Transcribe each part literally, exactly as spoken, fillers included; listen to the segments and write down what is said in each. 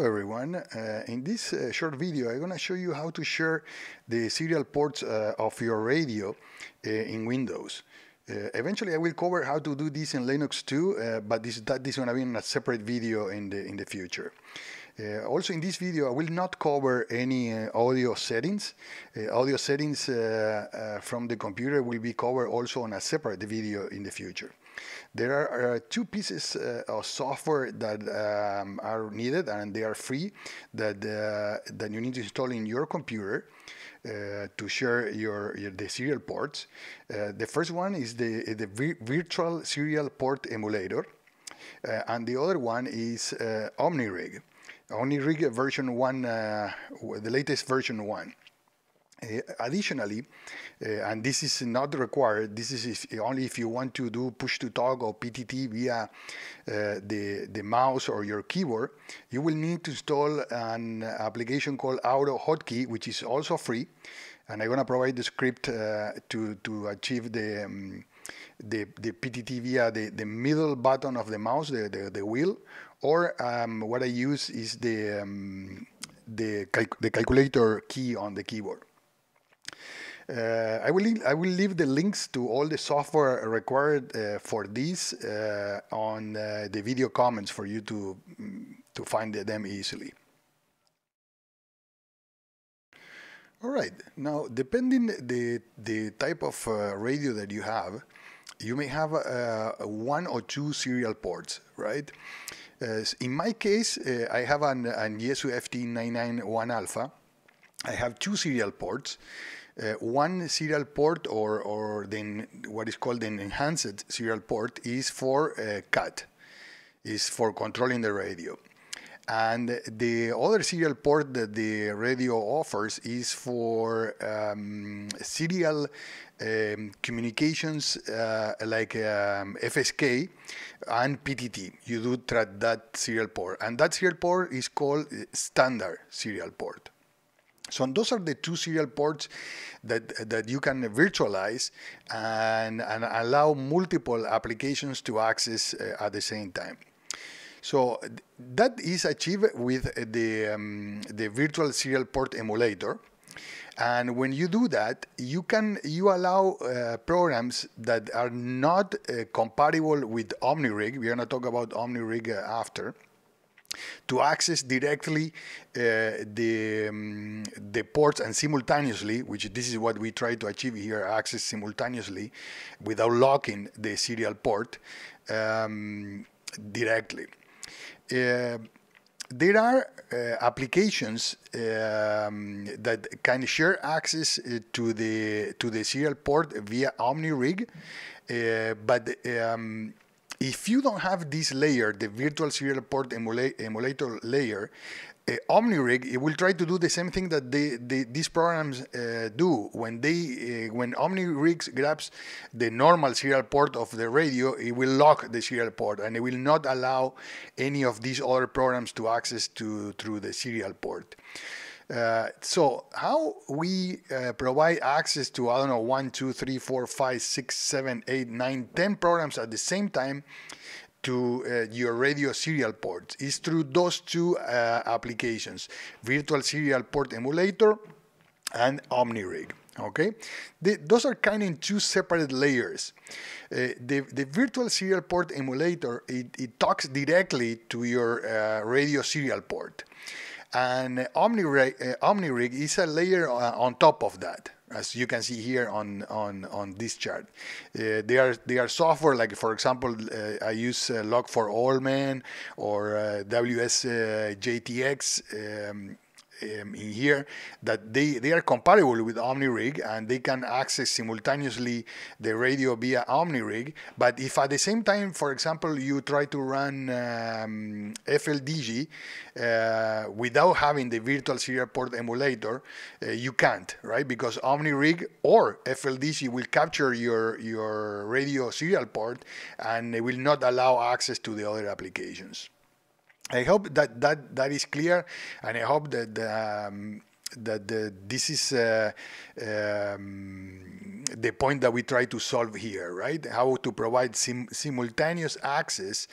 Hello everyone, uh, in this uh, short video I'm going to show you how to share the serial ports uh, of your radio uh, in Windows. Uh, eventually I will cover how to do this in Linux too, uh, but this, that is going to be in a separate video in the, in the future. Uh, also in this video I will not cover any uh, audio settings. Uh, audio settings uh, uh, from the computer will be covered also on a separate video in the future. There are uh, two pieces uh, of software that um, are needed, and they are free, that, uh, that you need to install in your computer uh, to share your, your the serial ports. Uh, the first one is the, the vir Virtual Serial Port Emulator, uh, and the other one is uh, OmniRig. OmniRig version one, uh, the latest version one. Uh, additionally, uh, and this is not required, this is if, only if you want to do push-to-talk or P T T via uh, the, the mouse or your keyboard, you will need to install an application called AutoHotkey, which is also free, and I'm going to provide the script uh, to, to achieve the, um, the, the P T T via the, the middle button of the mouse, the, the, the wheel, or um, what I use is the, um, the, cal the calculator key on the keyboard. Uh, I will I will leave the links to all the software required uh, for this uh, on uh, the video comments for you to to find them easily. All right. Now, depending the the type of uh, radio that you have, you may have uh, one or two serial ports, right? Uh, in my case, uh, I have an, an Yesu F T nine nine one A. I have two serial ports. Uh, one serial port, or, or then what is called an enhanced serial port, is for uh, C A T, is for controlling the radio. And the other serial port that the radio offers is for um, serial um, communications uh, like um, F S K and P T T. You do track that serial port. And that serial port is called standard serial port. So those are the two serial ports that, that you can virtualize and, and allow multiple applications to access uh, at the same time. So that is achieved with the, um, the Virtual Serial Port Emulator. And when you do that, you can you allow uh, programs that are not uh, compatible with OmniRig. We're going to talk about OmniRig uh, after. To access directly uh, the, um, the ports and simultaneously, which this is what we try to achieve here, access simultaneously without locking the serial port um, directly. Uh, there are uh, applications um, that can share access uh, to, the, to the serial port via OmniRig, uh, but um, if you don't have this layer, the Virtual Serial Port emula Emulator layer, uh, OmniRig, it will try to do the same thing that they, they, these programs uh, do. When they, uh, when OmniRig grabs the normal serial port of the radio, it will lock the serial port, and it will not allow any of these other programs to access to through the serial port. Uh, so how we uh, provide access to, I don't know, one, two, three, four, five, six, seven, eight, nine, ten programs at the same time to uh, your radio serial ports is through those two uh, applications, Virtual Serial Port Emulator and OmniRig. Okay, the, those are kind of two separate layers. Uh, the, the Virtual Serial Port Emulator, it, it talks directly to your uh, radio serial port. And OmniRig, uh, OmniRig is a layer uh, on top of that, as you can see here on on on this chart. Uh, they are they are software like, for example, uh, I use uh, Log four O M or uh, W S J T X um, um, in here, that they they are compatible with OmniRig and they can access simultaneously the radio via OmniRig. But if at the same time, for example, you try to run um, F L D I G I uh, without having the Virtual Serial Port Emulator, uh, you can't, right? Because OmniRig or F L D I G I will capture your your radio serial port and it will not allow access to the other applications. I hope that that that is clear, and I hope that um, that the, this is uh, um, the point that we try to solve here, right? How to provide sim simultaneous access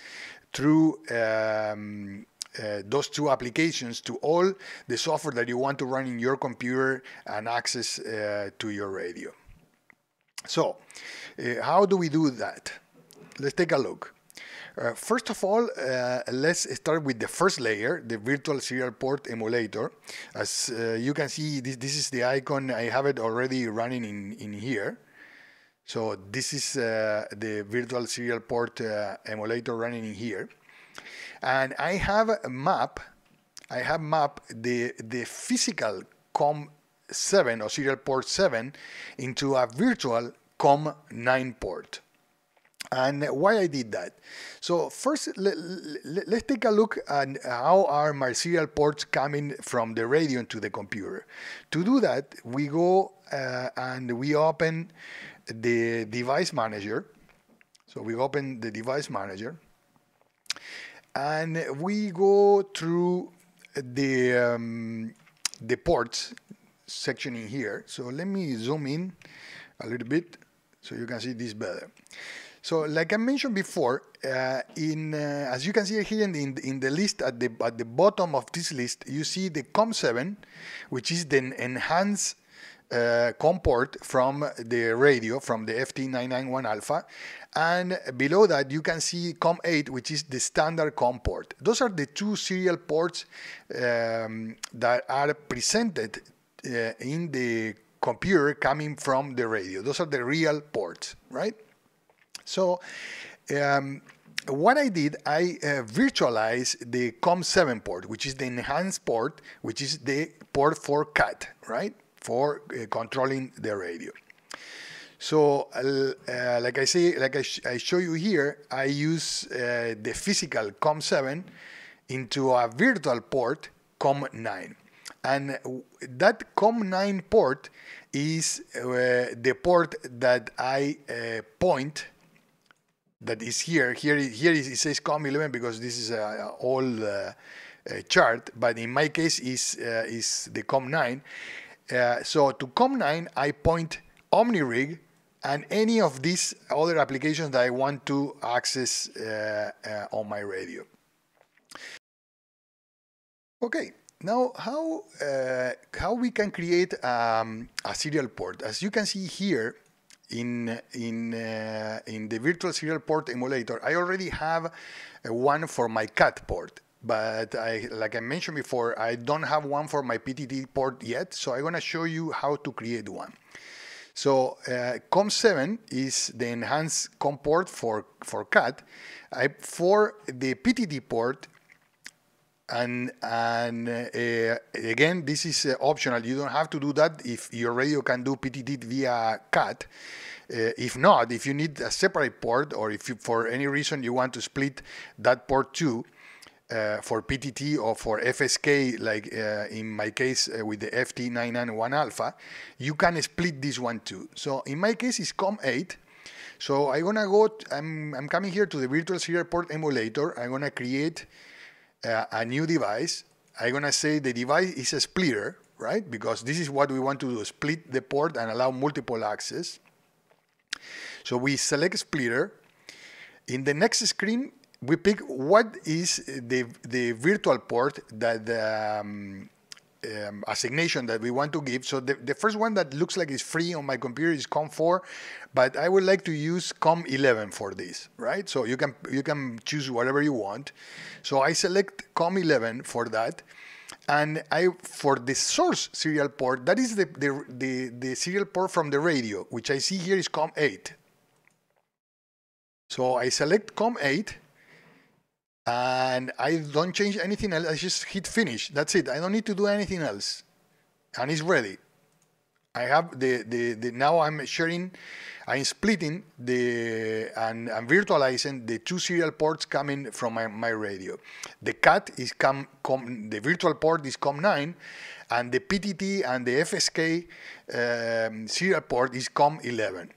through um, uh, those two applications to all the software that you want to run in your computer and access uh, to your radio. So uh, how do we do that? Let's take a look. Uh, first of all, uh, let's start with the first layer, the Virtual Serial Port Emulator. As uh, you can see, this, this is the icon. I have it already running in, in here. So this is uh, the Virtual Serial Port uh, Emulator running in here. And I have a map, I have mapped the, the physical COM seven or serial port seven into a virtual COM nine port. And why I did that? So first, let, let, let's take a look at how are my serial ports coming from the radio to the computer. To do that, we go uh, and we open the device manager. So we open the device manager and we go through the, um, the ports section in here. So let me zoom in a little bit so you can see this better. So, like I mentioned before, uh, in uh, as you can see here in the, in the list at the at the bottom of this list, you see the COM seven, which is the enhanced uh, COM port from the radio, from the F T nine ninety-one alpha, and below that you can see COM eight, which is the standard COM port. Those are the two serial ports um, that are presented uh, in the computer coming from the radio. Those are the real ports, right? So um, what I did, I uh, virtualized the COM seven port, which is the enhanced port, which is the port for CAT, right? For uh, controlling the radio. So uh, like I say, like I, sh I show you here, I use uh, the physical COM seven into a virtual port COM nine. And that COM nine port is uh, the port that I uh, point. That is here. Here, here it says COM eleven because this is an old uh, uh, chart, but in my case is uh, is the COM nine. Uh, so to COM nine, I point OmniRig and any of these other applications that I want to access uh, uh, on my radio. Okay. Now, how uh, how we can create um, a serial port? As you can see here. In in uh, in the Virtual Serial Port Emulator, I already have one for my CAT port, but I, like I mentioned before, I don't have one for my P T T port yet. So I'm gonna show you how to create one. So uh, COM seven is the enhanced COM port for for CAT. I, for the P T T port. And, and uh, again, this is uh, optional. You don't have to do that if your radio can do P T T via CAT. Uh, if not, if you need a separate port or if you, for any reason you want to split that port too uh, for P T T or for F S K, like uh, in my case uh, with the F T nine ninety-one alpha, you can split this one too. So in my case, it's COM eight. So I'm gonna go, to, I'm, I'm coming here to the Virtual Serial Port Emulator. I'm gonna create Uh, a new device. I'm gonna say the device is a splitter, right? Because this is what we want to do, split the port and allow multiple access. So we select splitter. In the next screen, we pick what is the, the virtual port that the um, um, assignation that we want to give. So the, the first one that looks like it's free on my computer is COM four, but I would like to use COM eleven for this, right? So you can, you can choose whatever you want. So I select COM eleven for that, and I for the source serial port, that is the, the, the, the serial port from the radio, which I see here is COM eight. So I select COM eight, and I don't change anything else, I just hit finish, that's it. I don't need to do anything else, and it's ready. I have the, the, the now I'm sharing, I'm splitting the, and I'm virtualizing the two serial ports coming from my, my radio. The CAT is COM, COM, the virtual port is COM nine, and the P T T and the F S K um, serial port is COM eleven.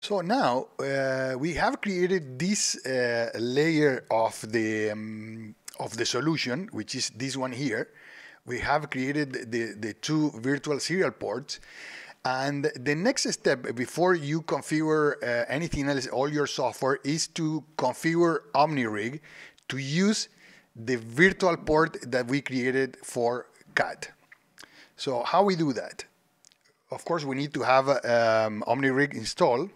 So now uh, we have created this uh, layer of the, um, of the solution, which is this one here. We have created the, the two virtual serial ports, And the next step before you configure uh, anything else, all your software, is to configure OmniRig to use the virtual port that we created for C A T. So how we do that? Of course, we need to have um, OmniRig installed.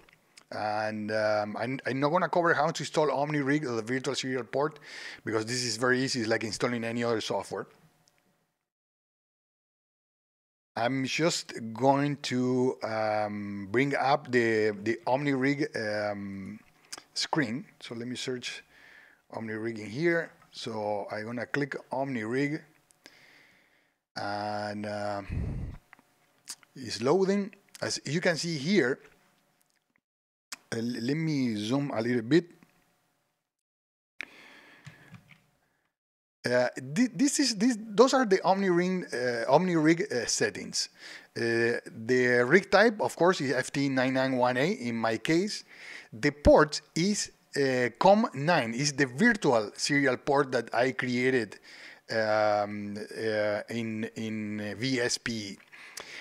And um, I'm, I'm not going to cover how to install OmniRig or the virtual serial port, because this is very easy. It's like installing any other software. I'm just going to um, bring up the, the OmniRig um, screen. So let me search OmniRig in here. So I'm going to click OmniRig, and uh, it's loading. As you can see here, Uh, let me zoom a little bit. Uh, th this is this. Those are the OmniRig uh, OmniRig uh, settings. Uh, the rig type, of course, is F T nine nine one A in my case. The port is uh, C O M nine. Is the virtual serial port that I created um, uh, in in V S P E.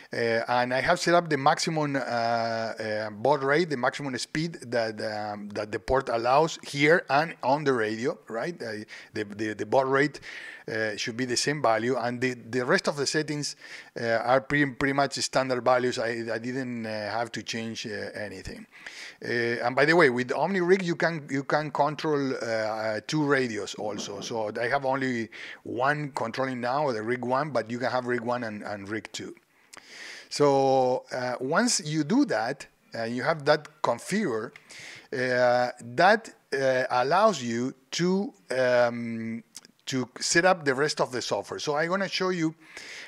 Uh, and I have set up the maximum uh, uh, baud rate, the maximum speed that um, that the port allows here and on the radio, right? Uh, the, the, the baud rate uh, should be the same value, and the, the rest of the settings uh, are pretty, pretty much standard values. I, I didn't uh, have to change uh, anything. Uh, and by the way, with OmniRig, you can, you can control uh, two radios also. So I have only one controlling now, the rig one, but you can have rig one and, and rig two. So uh, once you do that, uh, you have that configured, uh, that uh, allows you to, um, to set up the rest of the software. So I'm going to show you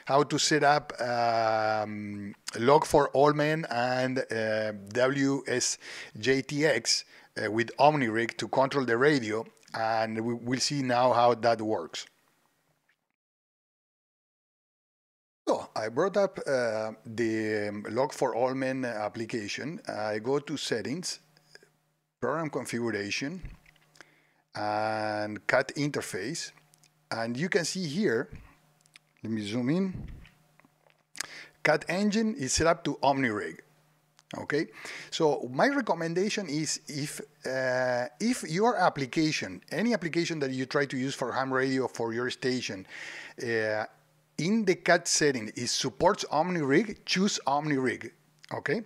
how to set up um, Log four O M and uh, W S J T X uh, with OmniRig to control the radio, and we, we'll see now how that works. So I brought up uh, the Log four O M application. I go to settings, program configuration, and C A T interface. And you can see here, let me zoom in, C A T engine is set up to OmniRig. Okay, so my recommendation is if uh, if your application, any application that you try to use for ham radio for your station, uh, in the C A T setting, it supports OmniRig, choose OmniRig, okay?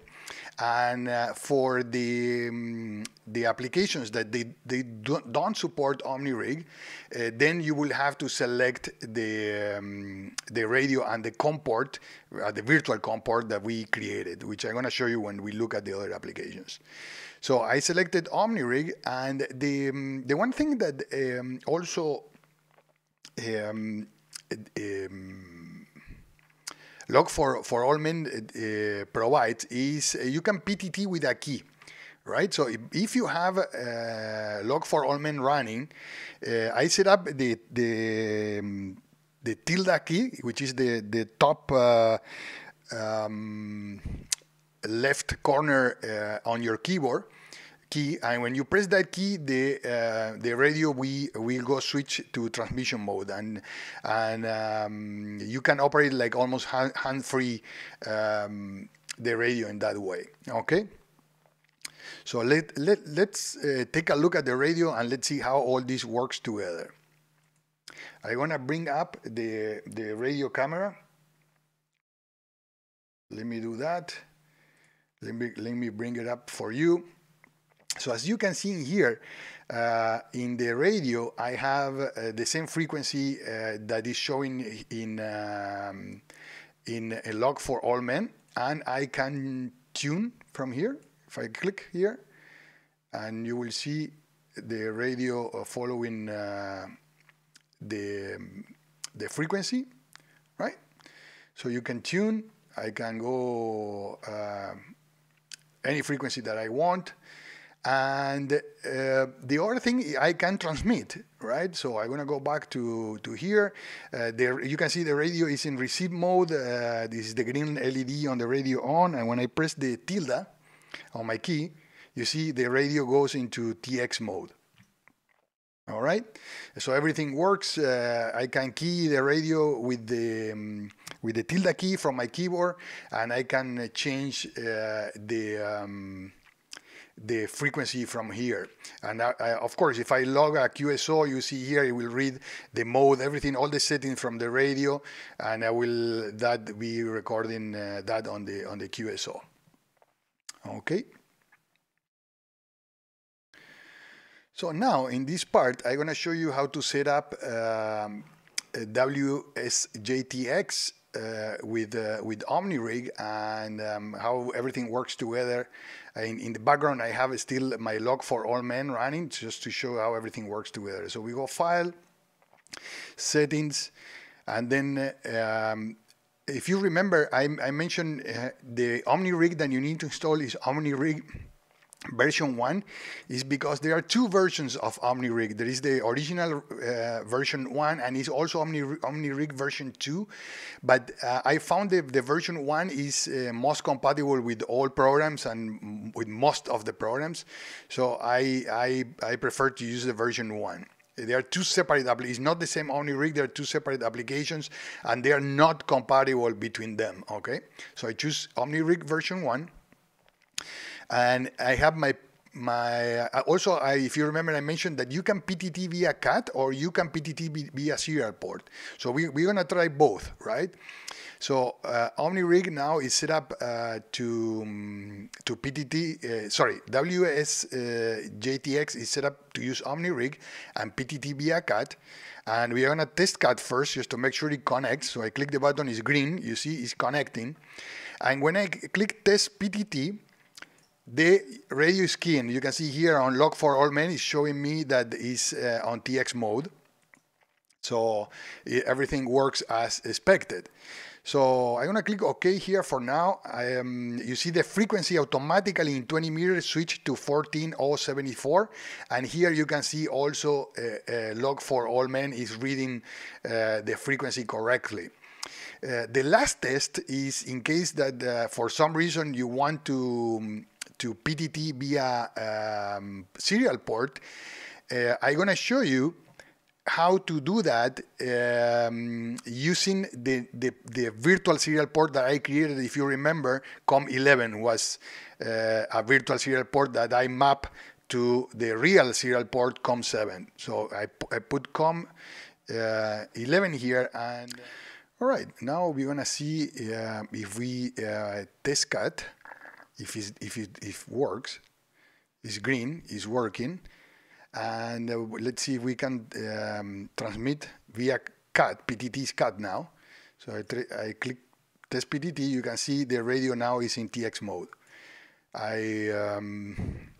And uh, for the, um, the applications that they, they don't, don't support OmniRig, uh, then you will have to select the, um, the radio and the C O M port, uh, the virtual C O M port that we created, which I'm gonna show you when we look at the other applications. So I selected OmniRig, and the, um, the one thing that um, also, um, Um, Log four O M uh, provides is uh, you can P T T with a key, right? So if, if you have uh, Log four O M running, uh, I set up the the, um, the tilde key, which is the the top uh, um, left corner uh, on your keyboard. Key, and when you press that key, the uh, the radio we will go switch to transmission mode, and and um, you can operate like almost hand, hand free um, the radio in that way. Okay. So let let let's uh, take a look at the radio and let's see how all this works together. I want to bring up the the radio camera. Let me do that. Let me let me bring it up for you. So as you can see here, uh, in the radio, I have uh, the same frequency uh, that is showing in um, in a Log four O M, and I can tune from here. If I click here, and you will see the radio following uh, the the frequency, right? So you can tune. I can go uh, any frequency that I want. And uh, the other thing, I can transmit, right? So I'm gonna go back to to here. Uh, there you can see the radio is in receive mode. Uh, this is the green L E D on the radio on, and when I press the tilde on my key, you see the radio goes into T X mode. All right, so everything works. Uh, I can key the radio with the um, with the tilde key from my keyboard, and I can change uh, the um, the frequency from here. And I, I, of course, if I log a Q S O, you see here it will read the mode, everything, all the settings from the radio, and I will that be recording uh, that on the on the Q S O. Okay. So now in this part, I'm going to show you how to set up um, W S J T X uh, with uh, with OmniRig and um, how everything works together. In, in the background, I have still my log four O M running just to show how everything works together. So we go File, Settings, and then um, if you remember, I, I mentioned uh, the OmniRig that you need to install is OmniRig version one, is because there are two versions of OmniRig. There is the original uh, version one, and it's also OmniRig, OmniRig version two. But uh, I found that the version one is uh, most compatible with all programs and with most of the programs. So I I, I prefer to use the version one. They are two separate applications. It's not the same OmniRig. They are two separate applications, and they are not compatible between them. Okay, so I choose OmniRig version one. And I have my, my also, I, if you remember, I mentioned that you can P T T via cat or you can P T T via serial port. So we, we're going to try both, right? So uh, OmniRig now is set up uh, to, um, to P T T, uh, sorry, W S J T X uh, is set up to use OmniRig and P T T via cat. And we're going to test cat first just to make sure it connects. So I click the button, it's green, you see it's connecting. And when I click test P T T, the radio is keying. You can see here on log four O M is showing me that is uh, on T X mode. So it, everything works as expected. So I'm gonna click OK here for now. I, um, you see the frequency automatically in twenty meters switched to fourteen oh seventy-four, and here you can see also uh, uh, log four O M is reading uh, the frequency correctly. Uh, the last test is in case that uh, for some reason you want to um, to P T T via um, serial port. uh, I'm going to show you how to do that um, using the, the, the virtual serial port that I created. If you remember, COM eleven was uh, a virtual serial port that I map to the real serial port COM seven. So I, I put COM eleven uh, here, and all right, now we're going to see uh, if we uh, test cat. If, it's, if it if works, it's green, it's working. And uh, let's see if we can um, transmit via cat. P T T is cat now. So I, I click test P T T, you can see the radio now is in T X mode. I um,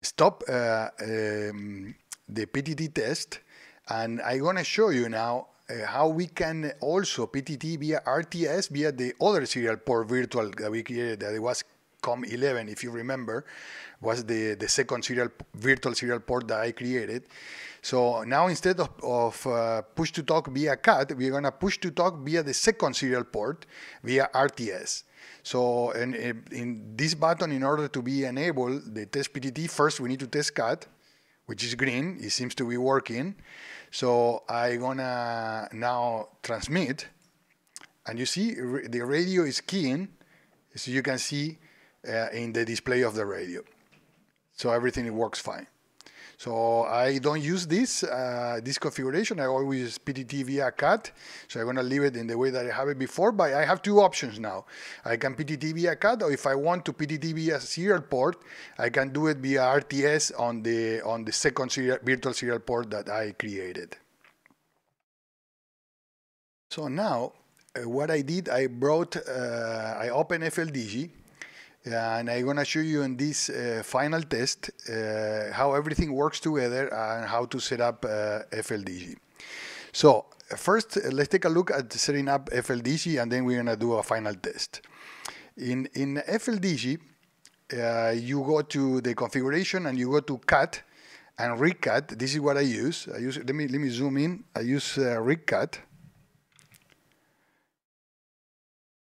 stop uh, um, the P T T test, and I'm gonna show you now Uh, how we can also P T T via R T S via the other serial port virtual that we created, that it was COM eleven, if you remember, was the, the second serial virtual serial port that I created. So now instead of, of uh, push to talk via cat, we're gonna push to talk via the second serial port via R T S. So in, in this button, in order to be enabled, the test P T T, first we need to test cat, which is green, it seems to be working. So I'm gonna now transmit, and you see the radio is keying, so you can see uh, in the display of the radio. So everything works fine. So I don't use this, uh, this configuration, I always use P T T via cat, so I'm gonna leave it in the way that I have it before, but I have two options now. I can P T T via cat, or if I want to P T T via serial port, I can do it via R T S on the, on the second serial, virtual serial port that I created. So now, uh, what I did, I brought, uh, I opened F L D I G I, and I'm going to show you in this uh, final test uh, how everything works together and how to set up uh, F L D I G I. So first, let's take a look at setting up F L D I G I, and then we're going to do a final test. In, in F L D I G I, uh, you go to the configuration and you go to cat and RigCat. This is what I use. I use let me, let me zoom in. I use uh, RigCat.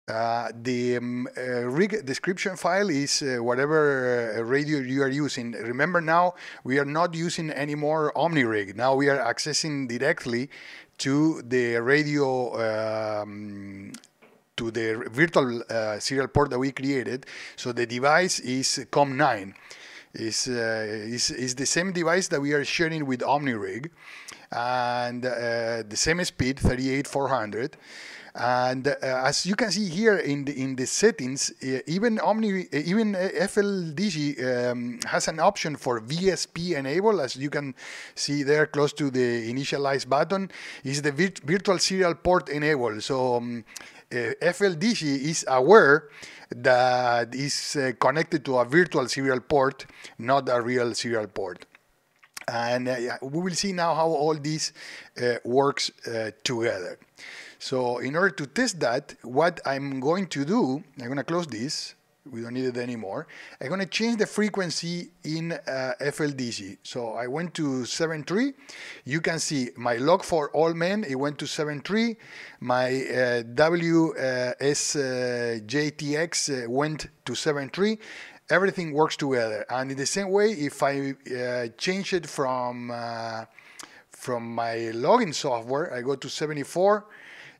Uh, the um, uh, rig description file is uh, whatever uh, radio you are using. Remember now, we are not using anymore OmniRig. Now we are accessing directly to the radio, um, to the virtual uh, serial port that we created. So the device is COM nine. It's, uh, it's, it's the same device that we are sharing with OmniRig, and uh, the same speed, thirty-eight four hundred. And uh, as you can see here in the, in the settings, uh, even Omni, uh, even F L D I G I um, has an option for V S P enable, as you can see there close to the initialize button, is the virt virtual serial port enable. So um, uh, F L D I G I is aware that is uh, connected to a virtual serial port, not a real serial port. And uh, yeah, we will see now how all this uh, works uh, together. So in order to test that, what I'm going to do, I'm going to close this. We don't need it anymore. I'm going to change the frequency in uh, F L D I G I. So I went to seven point three. You can see my log four O M, it went to seven point three. My uh, W S J T X uh, went to seven point three. Everything works together. And in the same way, if I uh, change it from, uh, from my login software, I go to seventy-four.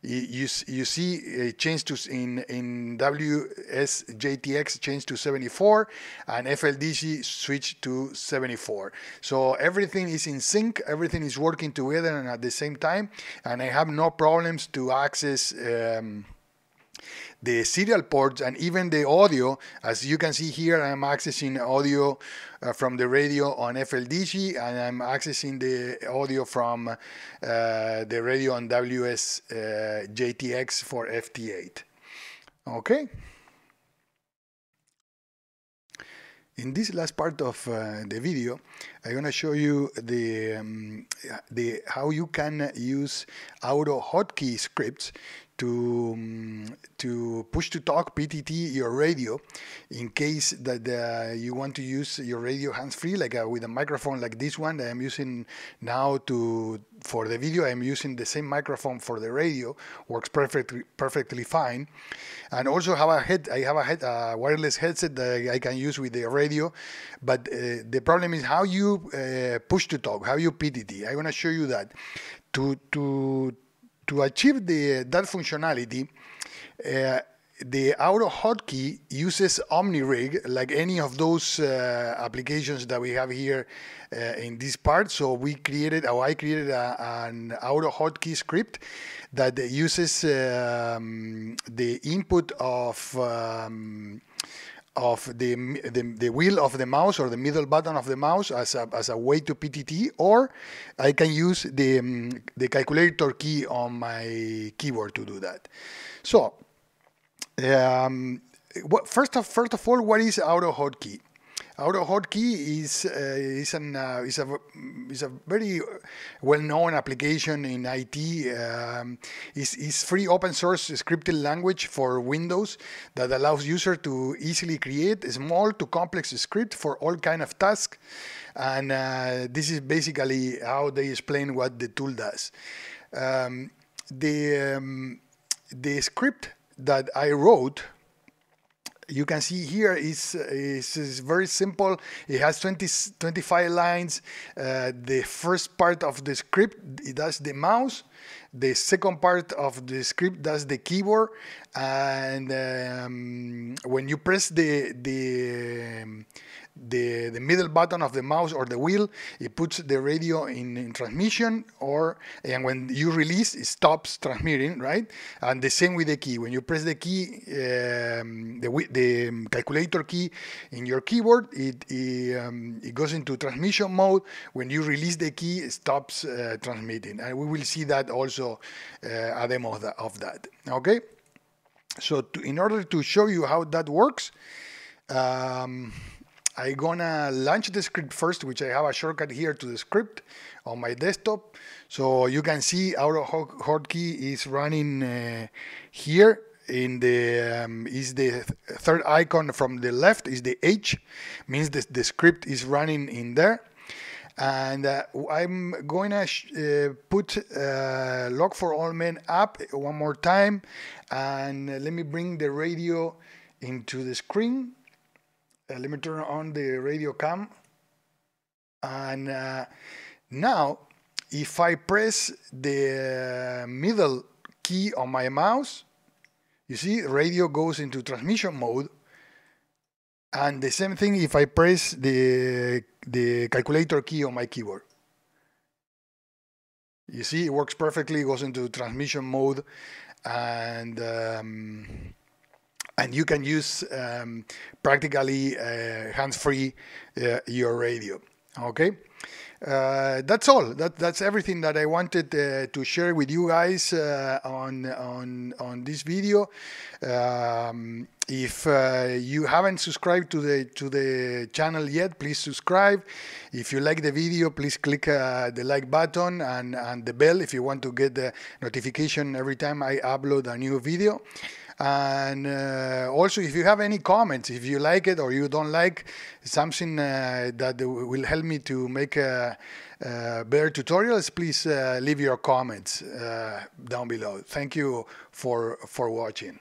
You, you see uh, change to in, in W S J T X change to seventy-four, and F L D I G I switch to seventy-four. So everything is in sync, everything is working together and at the same time, and I have no problems to access um, the serial ports and even the audio. As you can see here, I'm accessing audio uh, from the radio on F L D I G I, and I'm accessing the audio from uh, the radio on W S J T X uh, for F T eight. Okay. In this last part of uh, the video, I'm going to show you the, um, the how you can use AutoHotkey scripts to um, to push to talk P T T your radio, in case that uh, you want to use your radio hands-free, like a, with a microphone like this one that I'm using now to for the video. I'm using the same microphone for the radio. Works perfectly perfectly fine. And also have a head. I have a, head, a wireless headset that I can use with the radio. But uh, the problem is how you uh, push to talk, how you P T T. I'm going to show you that. To to To achieve the, that functionality, uh, the AutoHotkey uses OmniRig, like any of those uh, applications that we have here uh, in this part. So we created, or I created a, an AutoHotkey script that uses um, the input of um, of the, the the wheel of the mouse, or the middle button of the mouse, as a, as a way to P T T, or I can use the, um, the calculator key on my keyboard to do that. So, um, what, first, of, first of all, what is AutoHotkey? AutoHotkey is uh, is an uh, is a is a very well-known application in I T. Um, is is free open source scripting language for Windows that allows users to easily create a small to complex script for all kind of tasks. And uh, this is basically how they explain what the tool does. Um, the um, the script that I wrote, you can see here, is is, is very simple. It has twenty, twenty-five lines. Uh, the first part of the script, it does the mouse. The second part of the script does the keyboard. And um, when you press the the the the middle button of the mouse or the wheel, it puts the radio in, in transmission. Or and when you release, it stops transmitting, right? And the same with the key. When you press the key, um, the the calculator key in your keyboard, it it, um, it goes into transmission mode. When you release the key, it stops uh, transmitting. And we will see that also uh, a demo of that. Okay. So to, in order to show you how that works, um, I'm gonna launch the script first, which I have a shortcut here to the script on my desktop. So you can see AutoHotkey is running uh, here. In the um, is the third icon from the left is the H, means the, the script is running in there. And uh, I'm going to uh, put uh, log four O M up one more time, and let me bring the radio into the screen. Uh, let me turn on the radio cam. And uh, now, if I press the middle key on my mouse, you see radio goes into transmission mode. And the same thing if I press the, the calculator key on my keyboard. You see, it works perfectly, it goes into transmission mode, and um, and you can use um, practically uh, hands-free uh, your radio. Okay, uh, that's all. That that's everything that I wanted uh, to share with you guys uh, on on on this video. Um, if uh, you haven't subscribed to the to the channel yet, please subscribe. If you like the video, please click uh, the like button and and the bell if you want to get the notification every time I upload a new video. And uh, also, if you have any comments, if you like it or you don't like something uh, that will help me to make uh, uh, better tutorials, please uh, leave your comments uh, down below. Thank you for for watching.